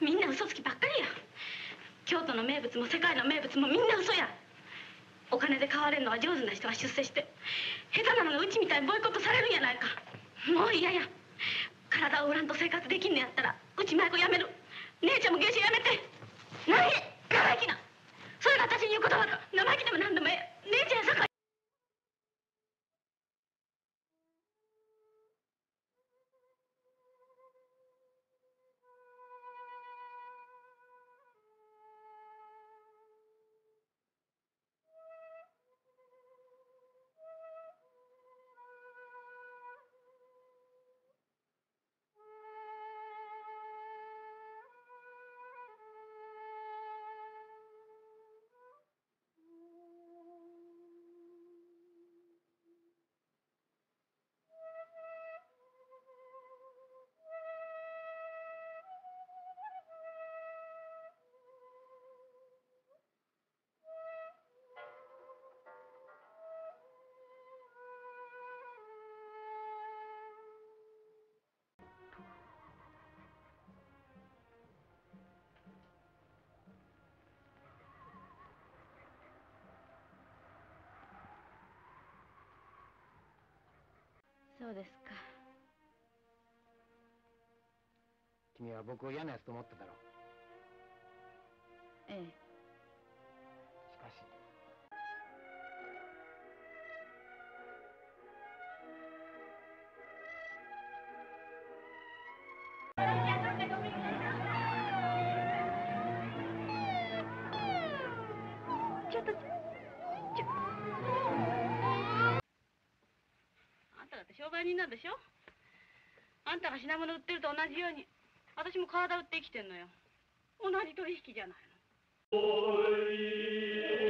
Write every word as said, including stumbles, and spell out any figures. みんな嘘つきばっかりや。京都の名物も世界の名物もみんな嘘や。お金で買われるのは上手な人は出世して、下手なのがうちみたいにボイコットされるんやないか。もう嫌や。体を売らんと生活できんのやったらうち舞子やめる、姉ちゃんも芸者やめて。何へ生意気な。それが私に言う言葉だ。生意気でも何でもええ。姉ちゃんやさかい。そうですか。君は僕を嫌なやつと思っただろう。ええ。しかしちょっとちょっと。商売人なんでしょ。あんたが品物売ってると同じように私も体売って生きてんのよ。同じ取引じゃないの。